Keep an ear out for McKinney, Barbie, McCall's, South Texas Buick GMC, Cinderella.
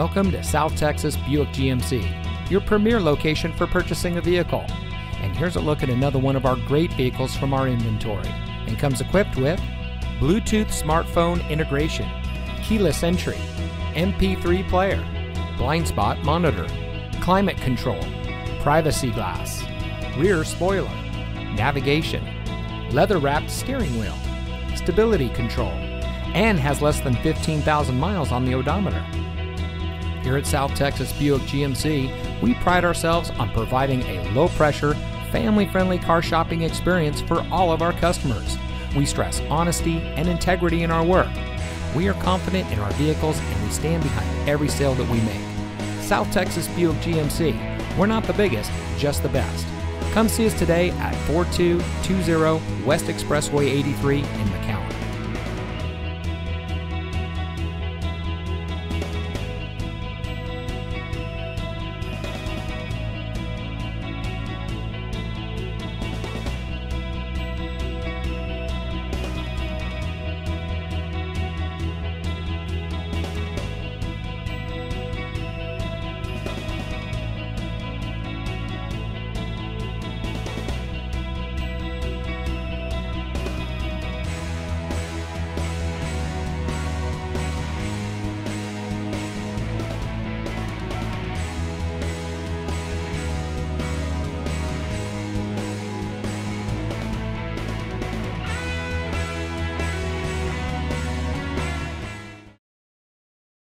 Welcome to South Texas Buick GMC, your premier location for purchasing a vehicle. And here's a look at another one of our great vehicles from our inventory. And comes equipped with Bluetooth smartphone integration, keyless entry, MP3 player, blind spot monitor, climate control, privacy glass, rear spoiler, navigation, leather-wrapped steering wheel, stability control, and has less than 15,000 miles on the odometer. Here at South Texas Buick GMC, we pride ourselves on providing a low-pressure, family-friendly car shopping experience for all of our customers. We stress honesty and integrity in our work. We are confident in our vehicles and we stand behind every sale that we make. South Texas Buick GMC, we're not the biggest, just the best. Come see us today at 4220 West Expressway 83 in McKinney.